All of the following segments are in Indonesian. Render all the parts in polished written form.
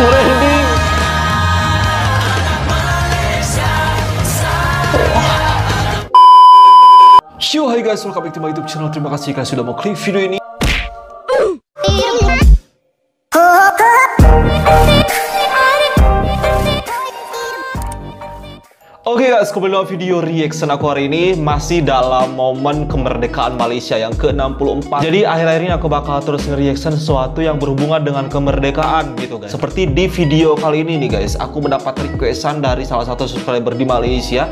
branding. Yo, hi guys, welcome back to my YouTube channel. Terima kasih kalian sudah mau klik video ini. Oke guys, kembali lagi video reaction aku hari ini masih dalam momen kemerdekaan Malaysia yang ke-64. Jadi akhir-akhir ini aku bakal terus nge-reaction sesuatu yang berhubungan dengan kemerdekaan gitu guys. Seperti di video kali ini nih guys, aku mendapat requestan dari salah satu subscriber di Malaysia.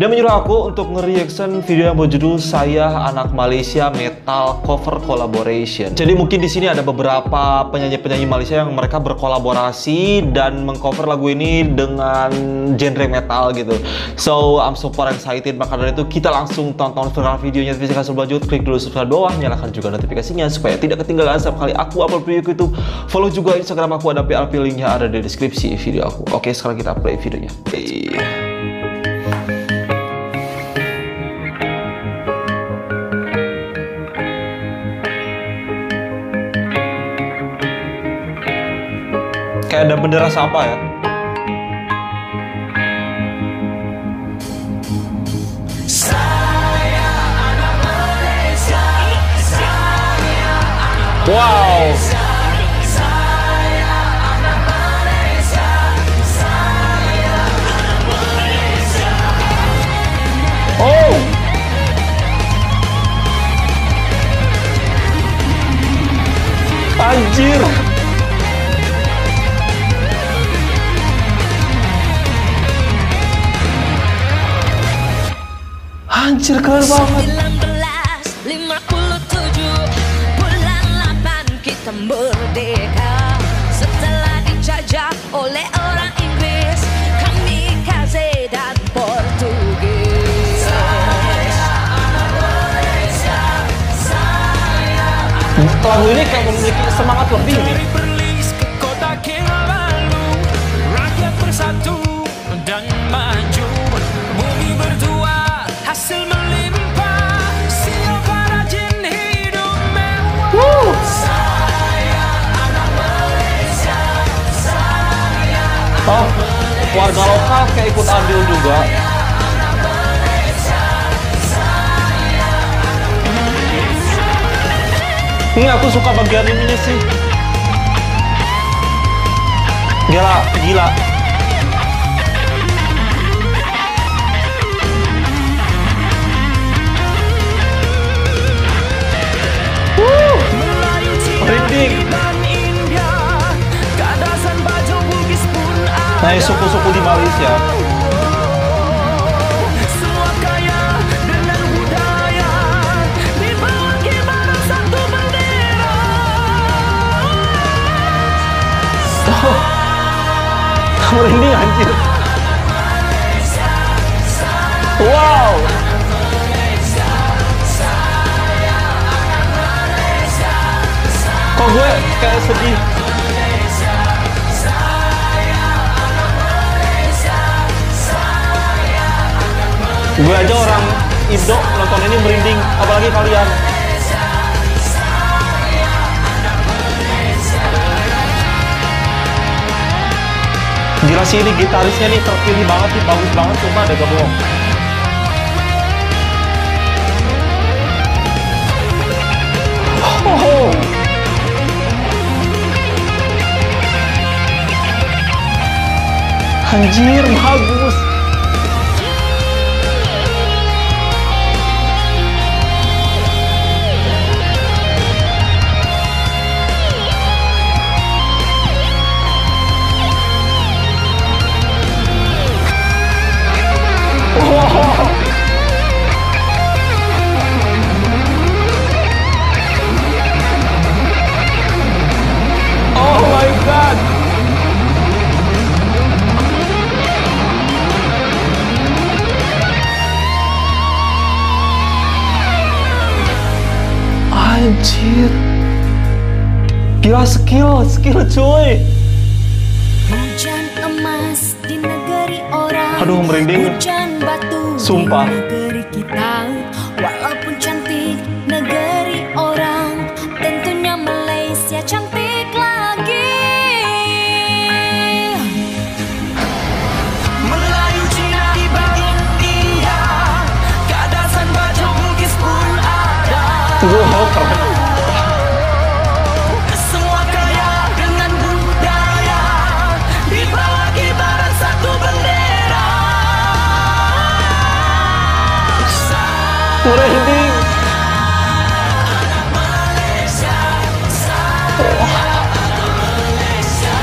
Dia menyuruh aku untuk nge-reaction video yang berjudul Saya Anak Malaysia Metal Cover Collaboration. Jadi mungkin di sini ada beberapa penyanyi-penyanyi Malaysia yang mereka berkolaborasi dan mengcover lagu ini dengan genre metal gitu. So, I'm super excited. Maka dari itu kita langsung tonton viral videonya. Tapi silahkan lanjut, klik dulu subscribe bawah, nyalakan juga notifikasinya supaya tidak ketinggalan setiap kali aku upload video ke YouTube. Follow juga Instagram aku, ada PLP linknya ada di deskripsi video aku. Oke, sekarang kita play videonya. Kayak ada bendera sampah ya. Saya anak Malaysia, saya anak Malaysia. Wow. Saya anak Malaysia, saya anak Malaysia. Oh. Anjir. Anjir, keren banget. 1957 bulan 8 kita merdeka. Setelah dijajah oleh orang Inggris, kami kaze dan Portugis. Saya anak Malaysia, saya anak Malaysia. Lagu ini kayak memiliki semangat lebih nih. Dari Perlis ke kota Kinabalu, rakyat bersatu dan maju. Bumi berdua, hasil melimpah, siap rajin hidup mewah. Saya anak Malaysia, saya anak Malaysia. Warga lokal kayak ikut andil juga. Saya anak Malaysia, saya anak Malaysia. Ini aku suka bagian ini sih. Gila, gila. Nah, suku-suku di Malaysia. Semua kaya dengan budaya dibagi pada satu bendera. Kamu ini anjir. Wow. Kok gue kayak sedih. Gue aja orang Indo nonton ini merinding, apalagi kalian. Gila sih, ini gitarisnya nih terpilih banget nih, bagus banget, cuma ada bohong. Oh. Anjir, bagus. Wow. Oh my God. Anjir. Gila, skill cuy. Hujan emas di negeri orang. Aduh, merinding. Hujan batu. Sumpah. Negeri kita, walaupun cantik negeri orang, tentunya Malaysia cantik lagi. duo Hopper. Semua kaya dengan budaya, dibawa kibaran satu bendera. Merinding. Anak Malaysia, saya anak Malaysia,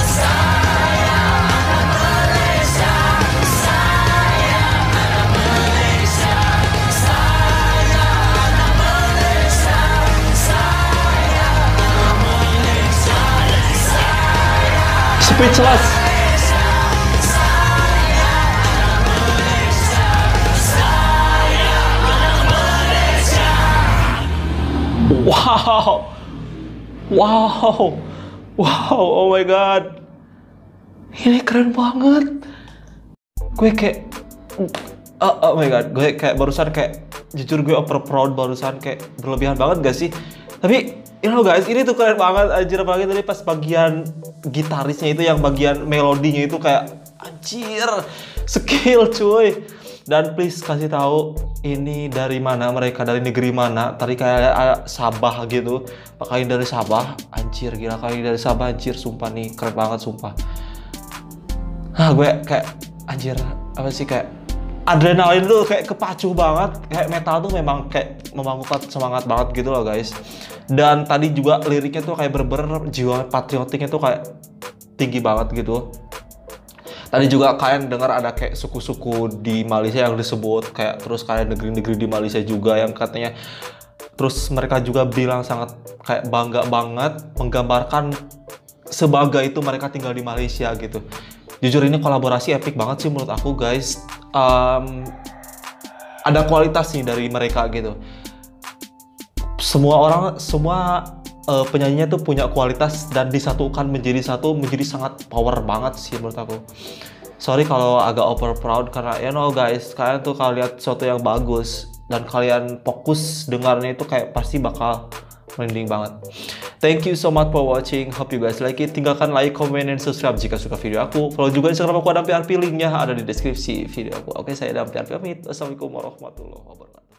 saya anak Malaysia, saya anak Malaysia, saya anak Malaysia, saya anak Malaysia, saya speechless. Wow, wow, wow, oh my god, ini keren banget. Gue kayak, oh my god, gue kayak barusan kayak, jujur gue over proud barusan kayak berlebihan banget gak sih? Tapi, you know guys, ini tuh keren banget anjir, apalagi tadi pas bagian gitarisnya itu yang bagian melodinya itu kayak anjir, skill cuy. Dan please kasih tahu ini dari mana mereka, dari negeri mana. Tadi kayak Sabah gitu, pakai dari Sabah, anjir gila kali dari Sabah anjir, sumpah nih keren banget sumpah. Hah, gue kayak anjir apa sih, kayak adrenalin tuh kayak kepacu banget, kayak metal tuh memang kayak membangkitkan semangat banget gitu loh guys. Dan tadi juga liriknya tuh kayak berber jiwa patriotiknya tuh kayak tinggi banget gitu. Tadi juga kalian dengar ada kayak suku-suku di Malaysia yang disebut, kayak terus kalian negeri-negeri di Malaysia juga yang katanya, terus mereka juga bilang sangat kayak bangga banget menggambarkan sebagai itu mereka tinggal di Malaysia gitu. Jujur ini kolaborasi epic banget sih menurut aku guys. Ada kualitas nih dari mereka gitu. Semua orang, semua penyanyinya tuh punya kualitas dan disatukan menjadi satu, menjadi sangat power banget sih menurut aku. Sorry kalau agak over proud karena you know guys, kalian tuh kalau lihat sesuatu yang bagus dan kalian fokus dengarnya itu kayak pasti bakal merinding banget. Thank you so much for watching. Hope you guys like it. Tinggalkan like, comment, and subscribe jika suka video aku. Follow juga Instagram aku Adam PRP, linknya ada di deskripsi video aku. Oke, saya Adam PRP pamit. Assalamualaikum warahmatullahi wabarakatuh.